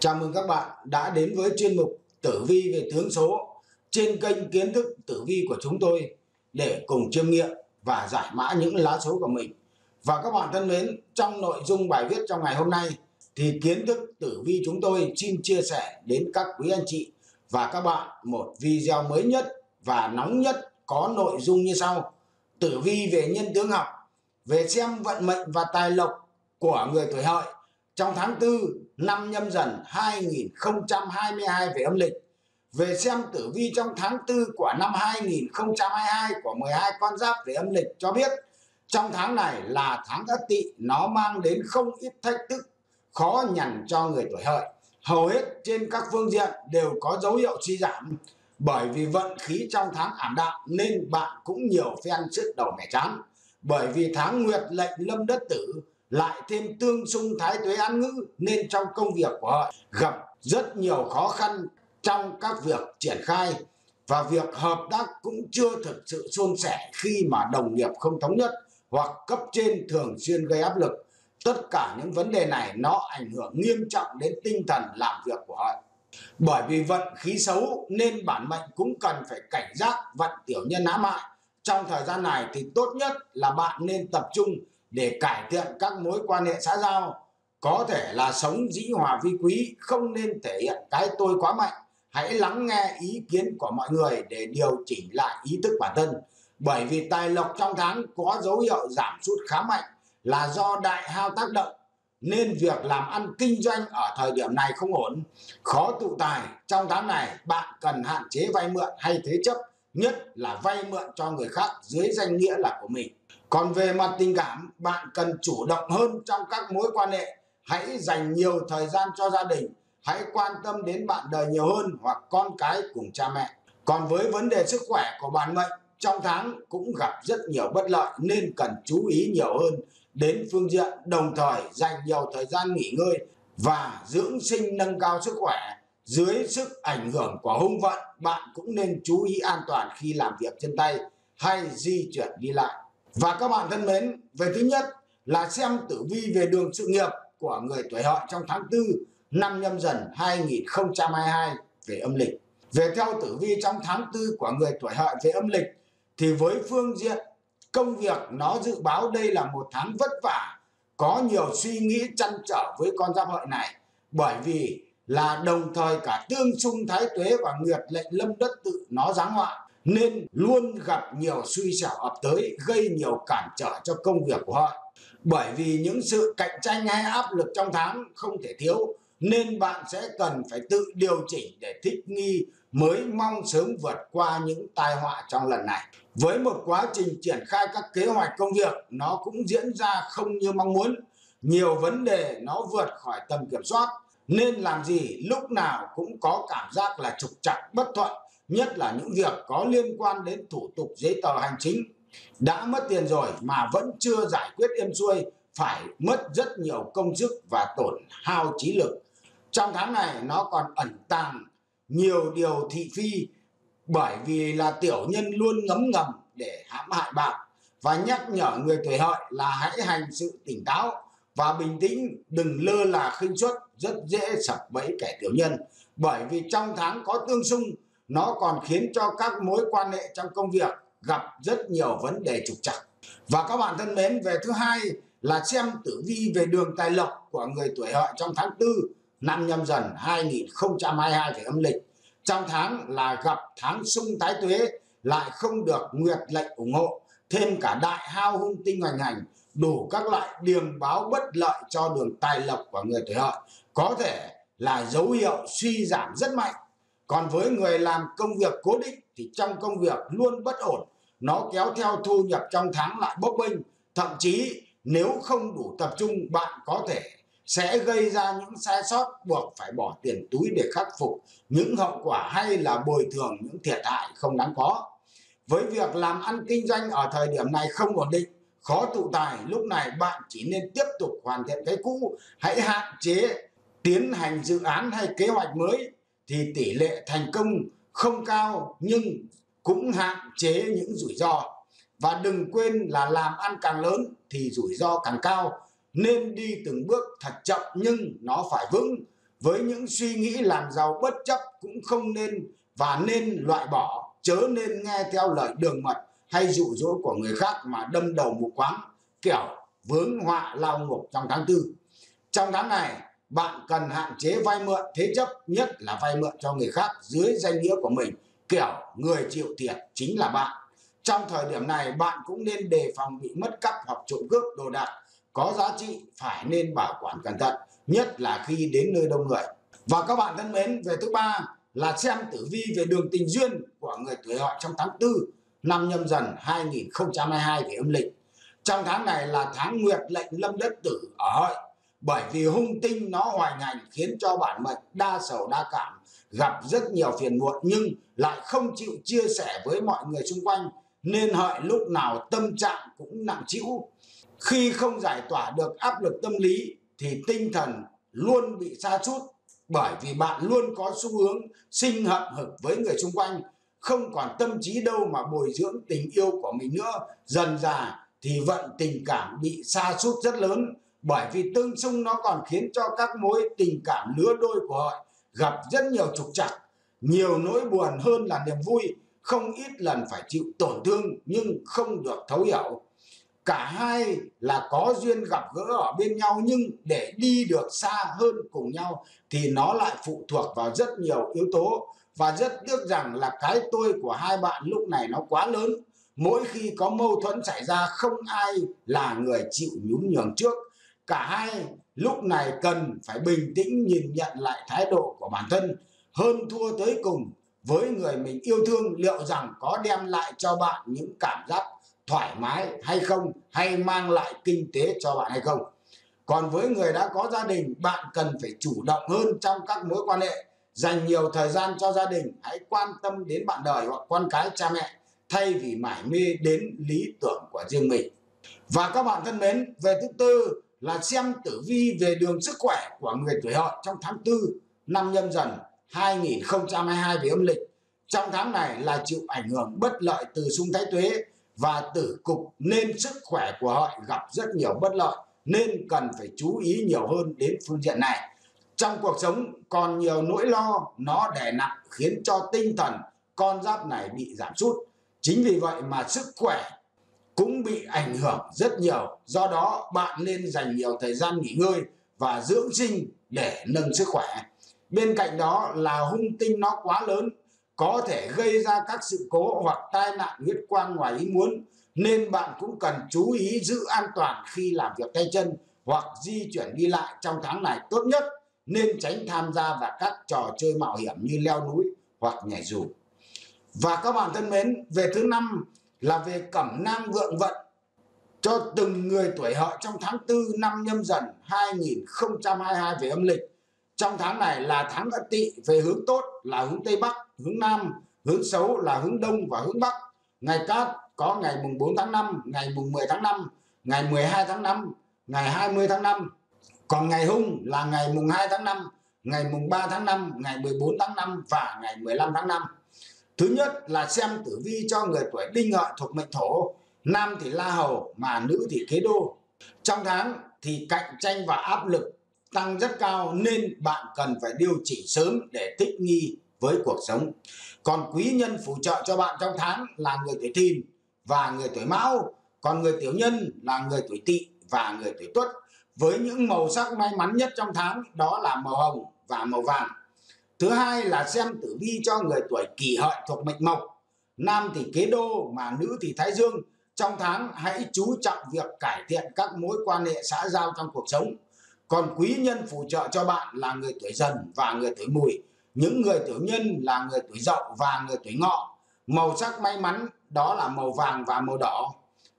Chào mừng các bạn đã đến với chuyên mục Tử vi về tướng số trên kênh Kiến thức Tử vi của chúng tôi để cùng chiêm nghiệm và giải mã những lá số của mình. Và các bạn thân mến, trong nội dung bài viết trong ngày hôm nay thì Kiến thức Tử vi chúng tôi xin chia sẻ đến các quý anh chị và các bạn một video mới nhất và nóng nhất có nội dung như sau: Tử vi về nhân tướng học, về xem vận mệnh và tài lộc của người tuổi Hợi trong tháng 4 năm Nhâm Dần 2022 về âm lịch, về xem tử vi trong tháng 4 của năm 2022 của 12 con giáp về âm lịch cho biết trong tháng này là tháng Ất Tỵ, nó mang đến không ít thách thức khó nhằn cho người tuổi Hợi. Hầu hết trên các phương diện đều có dấu hiệu suy giảm, bởi vì vận khí trong tháng ảm đạm nên bạn cũng nhiều phen sứt đầu mẻ trán, bởi vì tháng Nguyệt lệnh Lâm Đất Tử lại thêm tương xung thái tuế án ngữ nên trong công việc của Hợi gặp rất nhiều khó khăn trong các việc triển khai, và việc hợp tác cũng chưa thực sự suôn sẻ khi mà đồng nghiệp không thống nhất hoặc cấp trên thường xuyên gây áp lực. Tất cả những vấn đề này nó ảnh hưởng nghiêm trọng đến tinh thần làm việc của Hợi. Bởi vì vận khí xấu nên bản mệnh cũng cần phải cảnh giác vận tiểu nhân ám hại. Trong thời gian này thì tốt nhất là bạn nên tập trung để cải thiện các mối quan hệ xã giao, có thể là sống dĩ hòa vi quý, không nên thể hiện cái tôi quá mạnh. Hãy lắng nghe ý kiến của mọi người để điều chỉnh lại ý thức bản thân, bởi vì tài lộc trong tháng có dấu hiệu giảm sút khá mạnh là do đại hao tác động, nên việc làm ăn kinh doanh ở thời điểm này không ổn, khó tụ tài. Trong tháng này bạn cần hạn chế vay mượn hay thế chấp, nhất là vay mượn cho người khác dưới danh nghĩa là của mình. Còn về mặt tình cảm, bạn cần chủ động hơn trong các mối quan hệ, hãy dành nhiều thời gian cho gia đình, hãy quan tâm đến bạn đời nhiều hơn hoặc con cái cùng cha mẹ. Còn với vấn đề sức khỏe của bản mệnh, trong tháng cũng gặp rất nhiều bất lợi nên cần chú ý nhiều hơn đến phương diện, đồng thời dành nhiều thời gian nghỉ ngơi và dưỡng sinh nâng cao sức khỏe. Dưới sức ảnh hưởng của hung vận, bạn cũng nên chú ý an toàn khi làm việc chân tay hay di chuyển đi lại. Và các bạn thân mến, về thứ nhất là xem tử vi về đường sự nghiệp của người tuổi Hợi trong tháng 4 năm Nhâm Dần 2022 về âm lịch. Về theo tử vi trong tháng 4 của người tuổi Hợi về âm lịch thì với phương diện công việc, nó dự báo đây là một tháng vất vả, có nhiều suy nghĩ trăn trở với con giáp Hợi này, bởi vì là đồng thời cả tương xung thái tuế và nguyệt lệnh Lâm Đất Tự nó giáng họa, nên luôn gặp nhiều xui xẻo ập tới, gây nhiều cản trở cho công việc của họ. Bởi vì những sự cạnh tranh hay áp lực trong tháng không thể thiếu, nên bạn sẽ cần phải tự điều chỉnh để thích nghi, mới mong sớm vượt qua những tai họa trong lần này. Với một quá trình triển khai các kế hoạch công việc, nó cũng diễn ra không như mong muốn, nhiều vấn đề nó vượt khỏi tầm kiểm soát, nên làm gì lúc nào cũng có cảm giác là trục trặc bất thuận, nhất là những việc có liên quan đến thủ tục giấy tờ hành chính. Đã mất tiền rồi mà vẫn chưa giải quyết êm xuôi, phải mất rất nhiều công sức và tổn hao trí lực. Trong tháng này nó còn ẩn tàng nhiều điều thị phi, bởi vì là tiểu nhân luôn ngấm ngầm để hãm hại bạn, và nhắc nhở người tuổi Hợi là hãy hành sự tỉnh táo và bình tĩnh, đừng lơ là khinh suất, rất dễ sập bẫy kẻ tiểu nhân. Bởi vì trong tháng có tương xung, nó còn khiến cho các mối quan hệ trong công việc gặp rất nhiều vấn đề trục trặc. Và các bạn thân mến, về thứ hai là xem tử vi về đường tài lộc của người tuổi Hợi trong tháng 4 năm Nhâm Dần 2022 về âm lịch. Trong tháng là gặp tháng xung thái tuế, lại không được nguyệt lệnh ủng hộ, thêm cả đại hao hung tinh hoành hành, đủ các loại điềm báo bất lợi cho đường tài lộc của người tuổi Hợi, có thể là dấu hiệu suy giảm rất mạnh. Còn với người làm công việc cố định thì trong công việc luôn bất ổn, nó kéo theo thu nhập trong tháng lại bấp bênh, thậm chí nếu không đủ tập trung bạn có thể sẽ gây ra những sai sót buộc phải bỏ tiền túi để khắc phục những hậu quả hay là bồi thường những thiệt hại không đáng có. Với việc làm ăn kinh doanh ở thời điểm này không ổn định, khó tụ tài, lúc này bạn chỉ nên tiếp tục hoàn thiện cái cũ, hãy hạn chế tiến hành dự án hay kế hoạch mới thì tỷ lệ thành công không cao, nhưng cũng hạn chế những rủi ro. Và đừng quên là làm ăn càng lớn thì rủi ro càng cao, nên đi từng bước thật chậm nhưng nó phải vững. với những suy nghĩ làm giàu bất chấp cũng không nên và nên loại bỏ, chớ nên nghe theo lời đường mật hay dụ dỗ của người khác mà đâm đầu mù quáng, kiểu vướng họa lao ngục trong tháng tư. Trong tháng này, bạn cần hạn chế vay mượn thế chấp, nhất là vay mượn cho người khác dưới danh nghĩa của mình, kiểu người chịu thiệt chính là bạn. Trong thời điểm này, bạn cũng nên đề phòng bị mất cắp hoặc trộm cướp đồ đạc có giá trị, phải nên bảo quản cẩn thận, nhất là khi đến nơi đông người. Và các bạn thân mến, về thứ ba là xem tử vi về đường tình duyên của người tuổi Hợi trong tháng 4 năm Nhâm Dần 2022 về âm lịch. Trong tháng này là tháng nguyệt lệnh lâm đất tử ở Hợi, bởi vì hung tinh nó hoành hành khiến cho bản mệnh đa sầu đa cảm, gặp rất nhiều phiền muộn nhưng lại không chịu chia sẻ với mọi người xung quanh, nên Hợi lúc nào tâm trạng cũng nặng trĩu. Khi không giải tỏa được áp lực tâm lý thì tinh thần luôn bị sa sút, bởi vì bạn luôn có xu hướng sinh hậm hực với người xung quanh, không còn tâm trí đâu mà bồi dưỡng tình yêu của mình nữa. Dần dà thì vận tình cảm bị sa sút rất lớn, bởi vì tương xung nó còn khiến cho các mối tình cảm lứa đôi của Hợi gặp rất nhiều trục trặc, nhiều nỗi buồn hơn là niềm vui, không ít lần phải chịu tổn thương nhưng không được thấu hiểu. Cả hai là có duyên gặp gỡ ở bên nhau, nhưng để đi được xa hơn cùng nhau thì nó lại phụ thuộc vào rất nhiều yếu tố. Và rất tiếc rằng là cái tôi của hai bạn lúc này nó quá lớn, mỗi khi có mâu thuẫn xảy ra không ai là người chịu nhún nhường trước. Cả hai lúc này cần phải bình tĩnh nhìn nhận lại thái độ của bản thân, hơn thua tới cùng với người mình yêu thương, liệu rằng có đem lại cho bạn những cảm giác thoải mái hay không, hay mang lại kinh tế cho bạn hay không. Còn với người đã có gia đình, bạn cần phải chủ động hơn trong các mối quan hệ, dành nhiều thời gian cho gia đình, hãy quan tâm đến bạn đời hoặc con cái cha mẹ thay vì mải mê đến lý tưởng của riêng mình. Và các bạn thân mến, về thứ tư là xem tử vi về đường sức khỏe của người tuổi Hợi trong tháng 4 năm Nhâm Dần 2022 về âm lịch. Trong tháng này là chịu ảnh hưởng bất lợi từ xung thái tuế và tử cục, nên sức khỏe của Hợi gặp rất nhiều bất lợi, nên cần phải chú ý nhiều hơn đến phương diện này. Trong cuộc sống còn nhiều nỗi lo nó đè nặng, khiến cho tinh thần con giáp này bị giảm sút. Chính vì vậy mà sức khỏe cũng bị ảnh hưởng rất nhiều. Do đó bạn nên dành nhiều thời gian nghỉ ngơi và dưỡng sinh để nâng sức khỏe. Bên cạnh đó là hung tinh nó quá lớn, có thể gây ra các sự cố hoặc tai nạn huyết quang ngoài ý muốn, nên bạn cũng cần chú ý giữ an toàn khi làm việc tay chân hoặc di chuyển đi lại trong tháng này. Tốt nhất nên tránh tham gia vào các trò chơi mạo hiểm như leo núi hoặc nhảy dù. Và các bạn thân mến, về thứ năm là về cẩm nang vượng vận cho từng người tuổi Hợi trong tháng 4 năm Nhâm Dần 2022 về âm lịch. Trong tháng này là tháng Ất Tỵ, về hướng tốt là hướng Tây Bắc, hướng Nam, hướng xấu là hướng Đông và hướng Bắc. Ngày cát có ngày mùng 4 tháng 5, ngày mùng 10 tháng 5, ngày 12 tháng 5, ngày 20 tháng 5. Còn ngày hung là ngày mùng 2 tháng 5, ngày mùng 3 tháng 5, ngày 14 tháng 5 và ngày 15 tháng 5. Thứ nhất là xem tử vi cho người tuổi Đinh Hợi thuộc mệnh Thổ, nam thì La Hầu mà nữ thì Kế Đô. Trong tháng thì cạnh tranh và áp lực tăng rất cao, nên bạn cần phải điều chỉnh sớm để thích nghi với cuộc sống. Còn quý nhân phù trợ cho bạn trong tháng là người tuổi Thìn và người tuổi Mão, còn người tiểu nhân là người tuổi Tỵ và người tuổi Tuất, với những màu sắc may mắn nhất trong tháng đó là màu hồng và màu vàng. Thứ hai là xem tử vi cho người tuổi Kỷ Hợi thuộc mệnh Mộc, nam thì Kế Đô mà nữ thì Thái Dương. Trong tháng hãy chú trọng việc cải thiện các mối quan hệ xã giao trong cuộc sống. Còn quý nhân phù trợ cho bạn là người tuổi Dần và người tuổi Mùi, những người tiểu nhân là người tuổi Dậu và người tuổi Ngọ. Màu sắc may mắn đó là màu vàng và màu đỏ.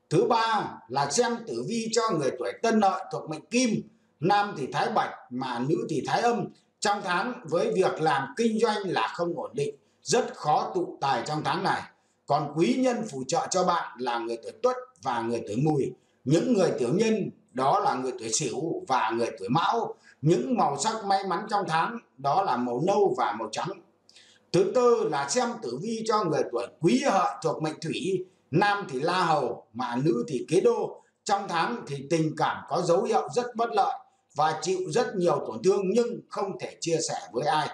Thứ ba là xem tử vi cho người tuổi Tân Hợi thuộc mệnh Kim, nam thì Thái Bạch mà nữ thì Thái Âm. Trong tháng với việc làm kinh doanh là không ổn định, rất khó tụ tài trong tháng này. Còn quý nhân phù trợ cho bạn là người tuổi Tuất và người tuổi Mùi, những người tiểu nhân đó là người tuổi Sửu và người tuổi Mão. Những màu sắc may mắn trong tháng đó là màu nâu và màu trắng. Thứ tư là xem tử vi cho người tuổi Quý Hợi thuộc mệnh Thủy, nam thì La Hầu mà nữ thì Kế Đô. Trong tháng thì tình cảm có dấu hiệu rất bất lợi, và chịu rất nhiều tổn thương nhưng không thể chia sẻ với ai.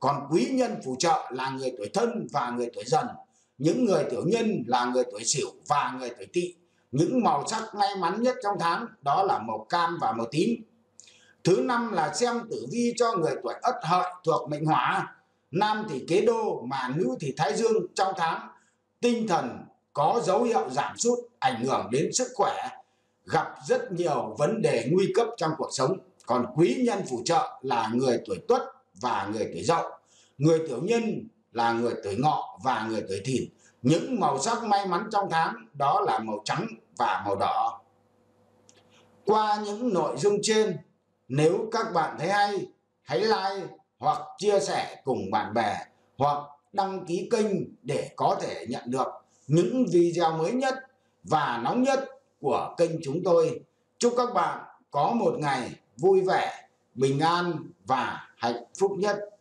Còn quý nhân phù trợ là người tuổi thân và người tuổi dần, những người tiểu nhân là người tuổi sửu và người tuổi tỵ. Những màu sắc may mắn nhất trong tháng đó là màu cam và màu tím. Thứ năm là xem tử vi cho người tuổi Ất Hợi thuộc mệnh Hỏa, nam thì kế đô mà nữ thì thái dương. Trong tháng tinh thần có dấu hiệu giảm sút, ảnh hưởng đến sức khỏe, gặp rất nhiều vấn đề nguy cấp trong cuộc sống. Còn quý nhân phù trợ là người tuổi Tuất và người tuổi Dậu, người tiểu nhân là người tuổi Ngọ và người tuổi Thìn. Những màu sắc may mắn trong tháng đó là màu trắng và màu đỏ. Qua những nội dung trên, nếu các bạn thấy hay, hãy like hoặc chia sẻ cùng bạn bè hoặc đăng ký kênh để có thể nhận được những video mới nhất và nóng nhất của kênh chúng tôi. Chúc các bạn có một ngày vui vẻ, bình an và hạnh phúc nhất.